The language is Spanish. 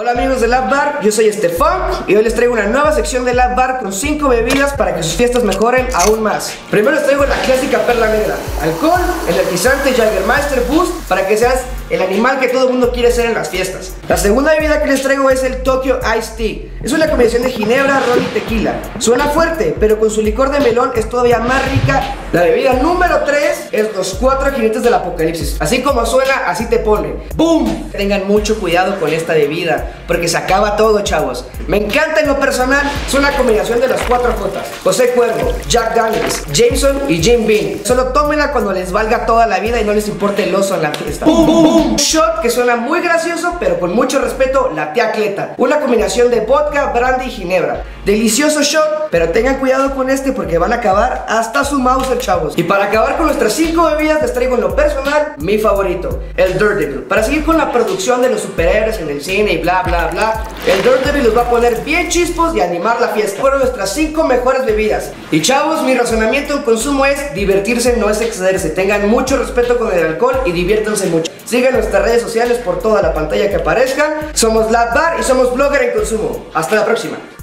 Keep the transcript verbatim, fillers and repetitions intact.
Hola amigos de Lab Bar, yo soy Estefan y hoy les traigo una nueva sección de Lab Bar con cinco bebidas para que sus fiestas mejoren aún más. Primero les traigo la clásica Perla Negra, alcohol, energizante, Jägermeister, Boost, para que seas el animal que todo el mundo quiere ser en las fiestas. La segunda bebida que les traigo es el Tokio Ice Tea. Es una combinación de ginebra, ron y tequila. Suena fuerte, pero con su licor de melón es todavía más rica. La bebida número tres es los cuatro jinetes del apocalipsis. Así como suena, así te pone. ¡Boom! Tengan mucho cuidado con esta bebida, porque se acaba todo, chavos. Me encanta en lo personal, es una combinación de las cuatro Jotas. José Cuervo, Jack Daniels, Jameson y Jim Beam. Solo tómenla cuando les valga toda la vida y no les importe el oso en la fiesta. ¡Bum, bum, bum! Un shot que suena muy gracioso, pero con mucho respeto, la Tia Cleta. Una combinación de vodka, brandy y ginebra. Delicioso shot, pero tengan cuidado con este porque van a acabar hasta su mouse, chavos. Y para acabar con nuestras cinco bebidas, les traigo en lo personal mi favorito, el Daredevil. Para seguir con la producción de los superhéroes en el cine y bla bla bla, el Daredevil los va a poner bien chispos y animar la fiesta. Fueron nuestras cinco mejores bebidas. Y chavos, mi razonamiento en consumo es divertirse, no es excederse. Tengan mucho respeto con el alcohol y diviértanse mucho. Sigan nuestras redes sociales por toda la pantalla que aparezcan. Somos Lab Bar y somos Blogger en Consumo. Hasta la próxima.